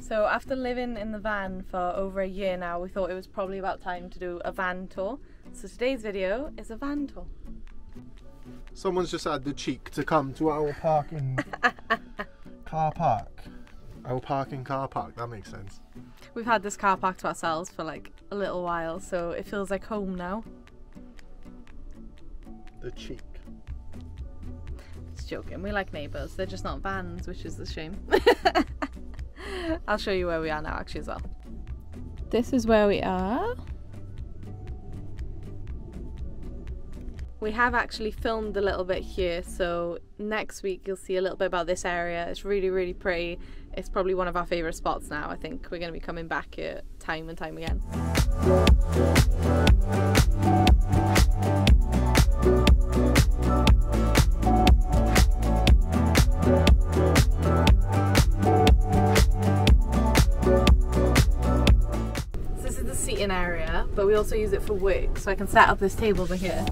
So after living in the van for over a year now, we thought it was probably about time to do a van tour. So today's video is a van tour. Someone's just had the cheek to come to our parking car park. Our parking car park, that makes sense. We've had this car park to ourselves for like a little while, so it feels like home now. The cheek. Just joking, we like neighbours, they're just not vans, which is a shame. I'll show you where we are now actually as well. This is where we are. We have actually filmed a little bit here, so next week you'll see a little bit about this area. It's really, really pretty. It's probably one of our favourite spots now. I think we're going to be coming back here time and time again. So this is the seating area, but we also use it for work, so I can set up this table over here.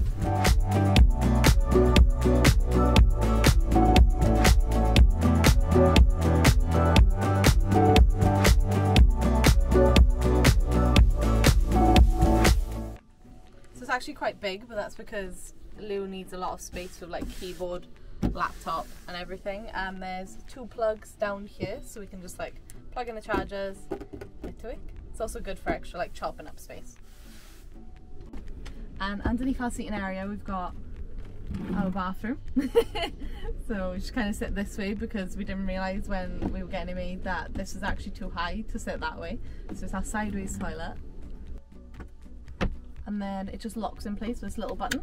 Actually quite big, but that's because Lou needs a lot of space for like keyboard, laptop and everything. And there's two plugs down here, so we can just like plug in the chargers. It's also good for extra like chopping up space. And underneath our seating area we've got our bathroom. So we just kind of sit this way because we didn't realise when we were getting it made that this is actually too high to sit that way, so it's our sideways toilet. And then it just locks in place with this little button,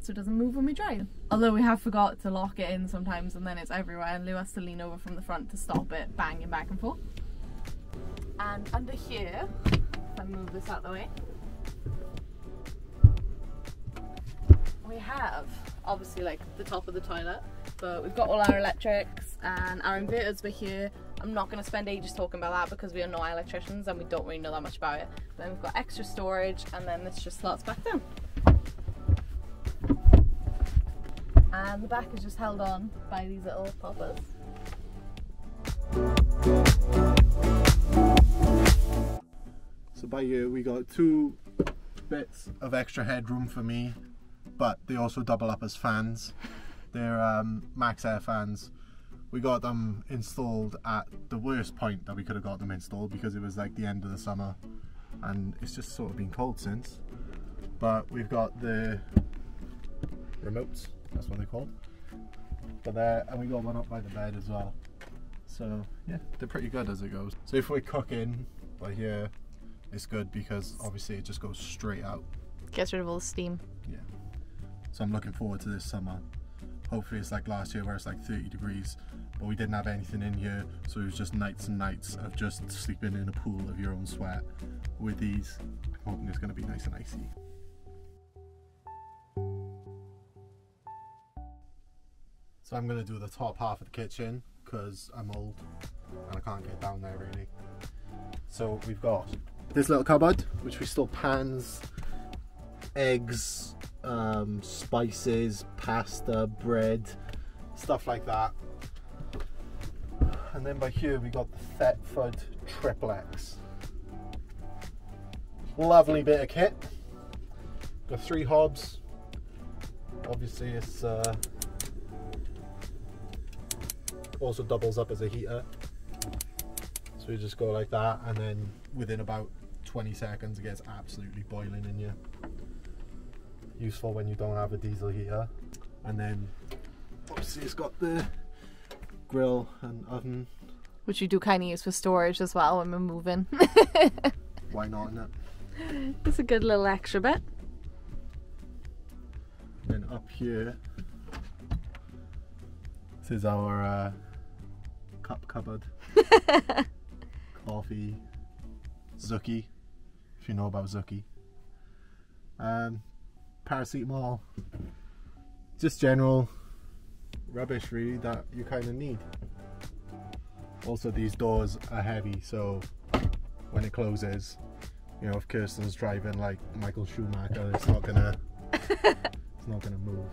so it doesn't move when we drive. Although we have forgot to lock it in sometimes, and then it's everywhere, and Lou has to lean over from the front to stop it banging back and forth. And under here, if I move this out of the way, we have obviously like the top of the toilet, but we've got all our electrics and our inverters were here. I'm not going to spend ages talking about that because we are not electricians and we don't really know that much about it. Then we've got extra storage, and then this just slots back down. And the back is just held on by these little poppers. So by here we got two bits of extra headroom for me, but they also double up as fans. They're Max Air fans. We got them installed at the worst point that we could have got them installed because it was like the end of the summer and it's just sort of been cold since. But we've got the remotes, that's what they're called. But there, and we got one up by the bed as well. So yeah, they're pretty good as it goes. So if we're cooking by here, it's good because obviously it just goes straight out. Gets rid of all the steam. Yeah. So I'm looking forward to this summer. Hopefully it's like last year where it's like 30 degrees, but we didn't have anything in here, so it was just nights and nights of just sleeping in a pool of your own sweat. With these, I'm hoping it's going to be nice and icy. So I'm going to do the top half of the kitchen because I'm old and I can't get down there really. So we've got this little cupboard, which we store pans, eggs, spices, pasta, bread, stuff like that. And then by here we got the Thetford Triplex. Lovely bit of kit. Got three hobs. Obviously it's also doubles up as a heater. So you just go like that, and then within about 20 seconds it gets absolutely boiling in here. Useful when you don't have a diesel heater. And then obviously it's got the grill and oven, which you do kind of use for storage as well when we're moving. Why not, innit? It's a good little extra bit. And then up here, this is our cup cupboard. Coffee, Zookie, if you know about Zookie. Paracetamol, just general rubbish really that you kind of need. Also these doors are heavy, so when it closes, you know, if Kirsten's driving like Michael Schumacher, it's not gonna move.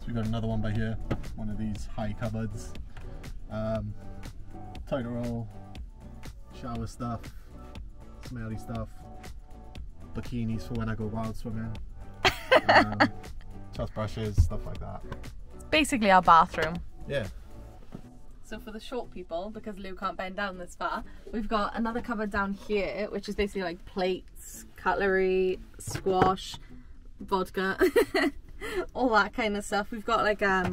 So we got another one by here, one of these high cupboards, toilet roll, shower stuff, smelly stuff, bikinis for when I go wild swimming, toothbrushes, stuff like that. It's basically our bathroom. Yeah. So for the short people, because Lou can't bend down this far, we've got another cupboard down here, which is basically like plates, cutlery, squash, vodka, all that kind of stuff. We've got like our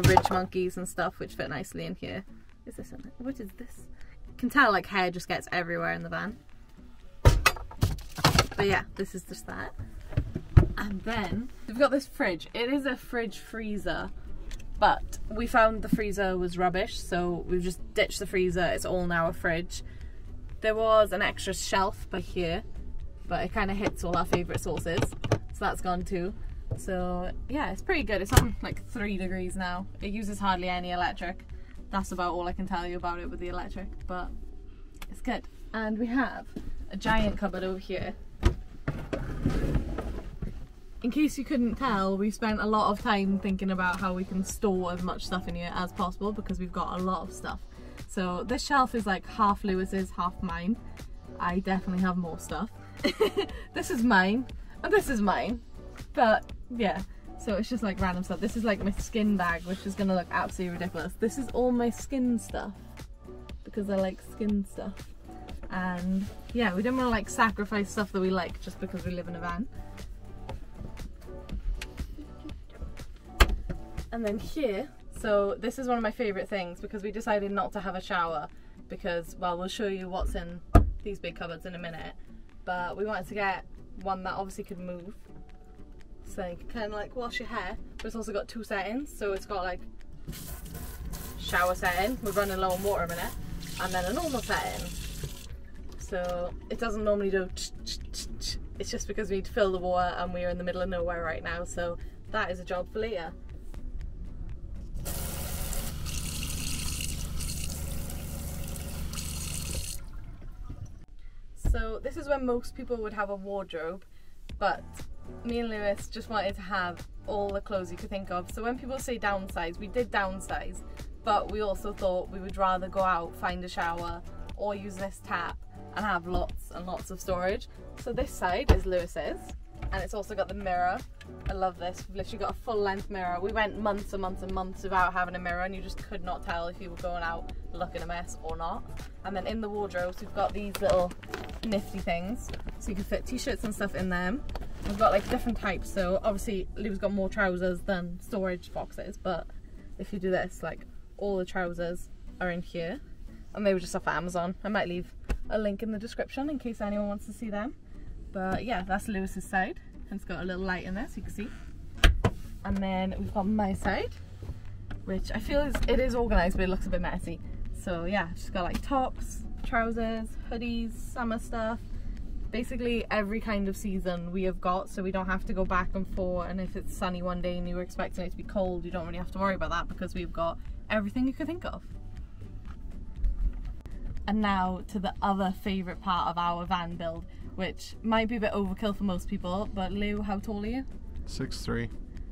Ridge Monkeys and stuff, which fit nicely in here. Is this something? What is this? You can tell like hair just gets everywhere in the van. But yeah, this is just that. And then we've got this fridge. It is a fridge freezer, but we found the freezer was rubbish, so we've just ditched the freezer. It's all now a fridge. There was an extra shelf by here, but it kind of hits all our favorite sauces, so that's gone too. So yeah, it's pretty good. It's on like 3 degrees now. It uses hardly any electric. That's about all I can tell you about it with the electric, but it's good. And we have a giant cupboard over here. In case you couldn't tell, we spent a lot of time thinking about how we can store as much stuff in here as possible, because we've got a lot of stuff. So this shelf is like half Lewis's, half mine. I definitely have more stuff. This is mine, and this is mine. But yeah, so it's just like random stuff. This is like my skin bag, which is gonna look absolutely ridiculous. This is all my skin stuff, because I like skin stuff. And yeah, we don't wanna like sacrifice stuff that we like just because we live in a van. And then here, so this is one of my favorite things, because we decided not to have a shower because, well, we'll show you what's in these big cupboards in a minute, but we wanted to get one that obviously could move, so you can kind of like wash your hair, but it's also got two settings. So it's got like shower setting, we're running low on water a minute, and then a normal setting. So it doesn't normally do ch-ch-ch-ch. It's just because we'd fill the water and we're in the middle of nowhere right now, so that is a job for later. So this is where most people would have a wardrobe, but me and Lewis just wanted to have all the clothes you could think of. So when people say downsize, we did downsize, but we also thought we would rather go out, find a shower, or use this tap and have lots and lots of storage. So this side is Lewis's, and it's also got the mirror. I love this. We've literally got a full length mirror. We went months and months and months without having a mirror, and you just could not tell if you were going out looking a mess or not. And then in the wardrobes, we've got these little nifty things, so you can fit t-shirts and stuff in them. We've got like different types, so obviously Lou's got more trousers than storage boxes, but if you do this, like all the trousers are in here, and they were just off Amazon. I might leave a link in the description in case anyone wants to see them. But yeah, that's Lewis's side, and it's got a little light in there so you can see. And then we've got my side, which I feel it is organized, but it looks a bit messy. So yeah, just got like tops, trousers, hoodies, summer stuff, basically every kind of season we have got, so we don't have to go back and forth. And if it's sunny one day and you were expecting it to be cold, you don't really have to worry about that, because we've got everything you could think of. And now to the other favorite part of our van build, which might be a bit overkill for most people, but Lou, how tall are you? 6'3".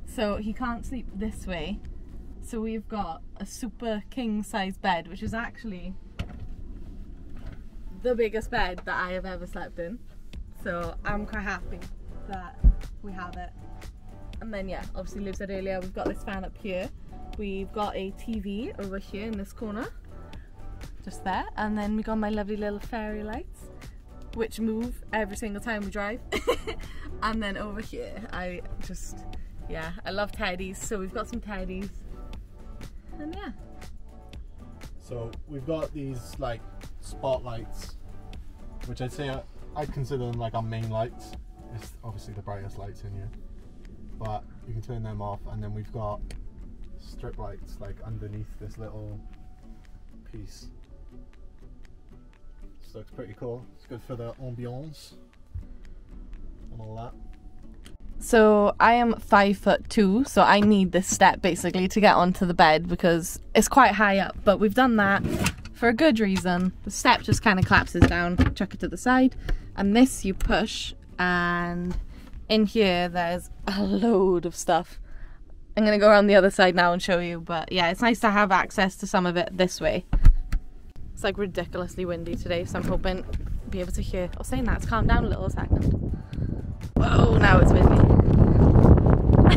So he can't sleep this way, so we've got a super king size bed, which is actually the biggest bed that I have ever slept in, so I'm quite happy that we have it. And then yeah, obviously Liv said earlier, we've got this fan up here, we've got a TV over here in this corner, just there, and then we got my lovely little fairy lights, which move every single time we drive. And then over here, I love teddies, so we've got some teddies. And yeah, so we've got these like spotlights, which I'd say I'd consider them like our main lights. It's obviously the brightest lights in here, but you can turn them off. And then we've got strip lights like underneath this little piece. This looks pretty cool. It's good for the ambiance and all that. So I am 5'2", so I need this step basically to get onto the bed, because it's quite high up, but we've done that for a good reason. The step just kind of collapses down, chuck it to the side, and this you push, and in here there's a load of stuff. I'm gonna go around the other side now and show you, but yeah, it's nice to have access to some of it this way. It's like ridiculously windy today, so I'm hoping I'll be able to hear. I was saying that, it's calmed down a little second. Whoa, now it's windy. It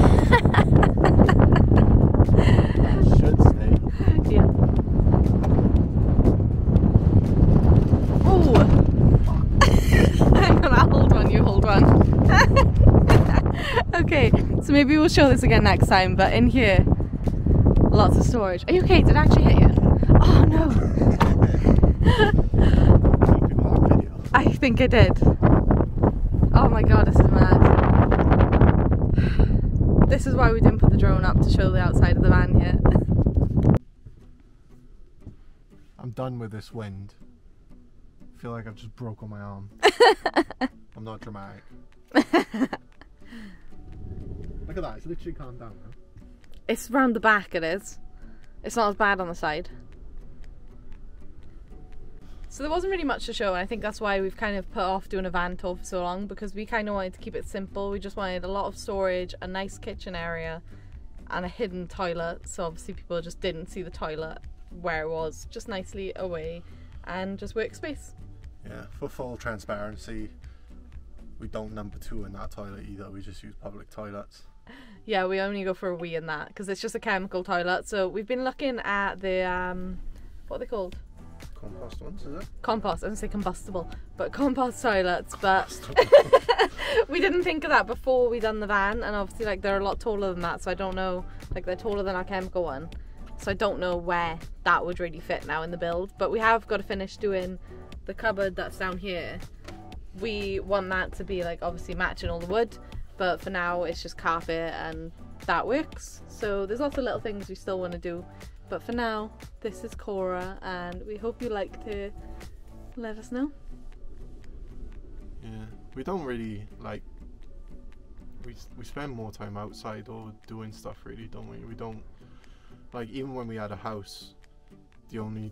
should stay. Yeah. Oh! Hang on, I'll hold on, you hold on. Okay, so maybe we'll show this again next time, but in here, lots of storage. Are you okay? Did it actually hit you? Oh no! I think it did. Oh my god, this is mad. This is why we didn't put the drone up to show the outside of the van yet. I'm done with this wind. I feel like I've just broken my arm. I'm not dramatic. Look at that, it's literally calmed down now. It's round the back, it is. It's not as bad on the side. So there wasn't really much to show, and I think that's why we've kind of put off doing a van tour for so long, because we kind of wanted to keep it simple. We just wanted a lot of storage, a nice kitchen area, and a hidden toilet, so obviously people just didn't see the toilet where it was, just nicely away, and just workspace. Yeah, for full transparency, we don't number two in that toilet either, we just use public toilets. Yeah, we only go for a wee in that, because it's just a chemical toilet. So we've been looking at the, what are they called? Compost ones, is it? Compost, I was going to say combustible, but compost toilets, but we didn't think of that before we done the van, and obviously like they're a lot taller than that, so I don't know, like they're taller than our chemical one, so I don't know where that would really fit now in the build, but we have got to finish doing the cupboard that's down here. We want that to be like obviously matching all the wood, but for now it's just carpet and that works. So there's lots of little things we still want to do, but for now this is Cora, and we hope you liked her. Let us know. Yeah, we don't really like, we spend more time outside or doing stuff really, don't we? We don't, like even when we had a house, the only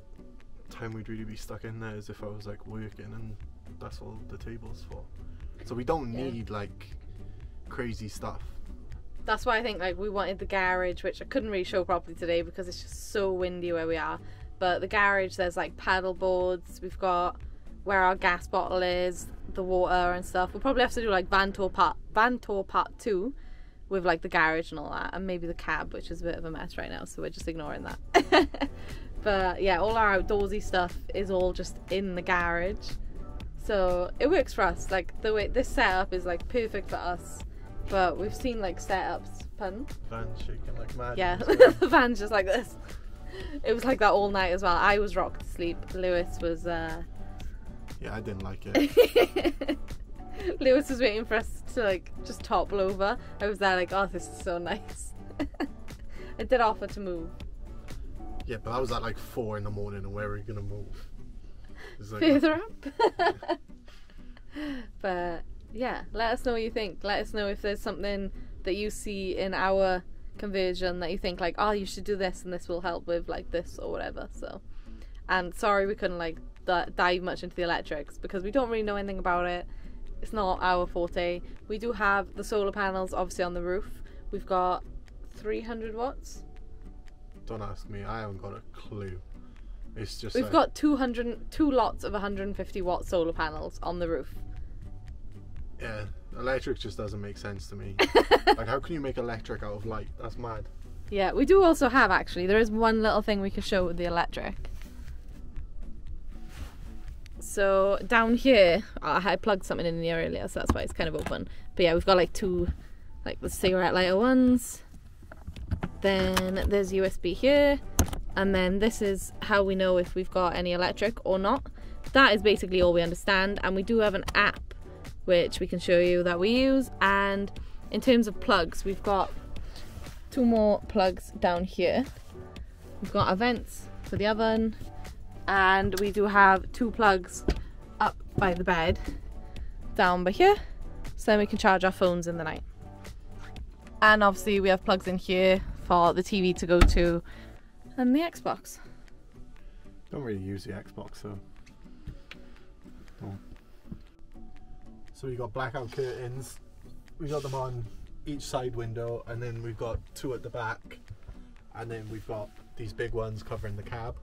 time we'd really be stuck in there is if I was like working, and that's all the table's for. So we don't need like crazy stuff. That's why I think like we wanted the garage, which I couldn't really show properly today because it's just so windy where we are, but the garage, there's like paddle boards, we've got where our gas bottle is, the water and stuff. We'll probably have to do like van tour part two with like the garage and all that, and maybe the cab, which is a bit of a mess right now, so we're just ignoring that. But yeah, all our outdoorsy stuff is all just in the garage, so it works for us. Like the way this setup is like perfect for us. But we've seen like setups, pun. Van's shaking like mad. Yeah, the van's just like this. It was like that all night as well. I was rocked to sleep. Lewis was. Yeah, I didn't like it. Lewis was waiting for us to like just topple over. I was there like, oh, this is so nice. I did offer to move. Yeah, but I was at like 4 in the morning, and where are we gonna move? Like, further up. But. Yeah, let us know what you think. Let us know if there's something that you see in our conversion that you think like, oh, you should do this and this will help with like this or whatever. So, and sorry we couldn't like dive much into the electrics because we don't really know anything about it. It's not our forte. We do have the solar panels obviously on the roof. We've got 300 watts. Don't ask me, I haven't got a clue. It's just we've like... got 2 lots of 150 watt solar panels on the roof. Yeah, electric just doesn't make sense to me. Like, how can you make electric out of light? That's mad. Yeah, we do also have, actually, there is one little thing we could show with the electric. So, down here, I plugged something in there earlier, so that's why it's kind of open. But yeah, we've got like 2, like the cigarette lighter ones. Then there's USB here. And then this is how we know if we've got any electric or not. That is basically all we understand. And we do have an app which we can show you that we use. And in terms of plugs, we've got 2 more plugs down here. We've got our vents for the oven, and we do have 2 plugs up by the bed down by here, so then we can charge our phones in the night. And obviously we have plugs in here for the TV to go to and the Xbox. Don't really use the Xbox, so So we've got blackout curtains, we've got them on each side window, and then we've got 2 at the back, and then we've got these big ones covering the cab.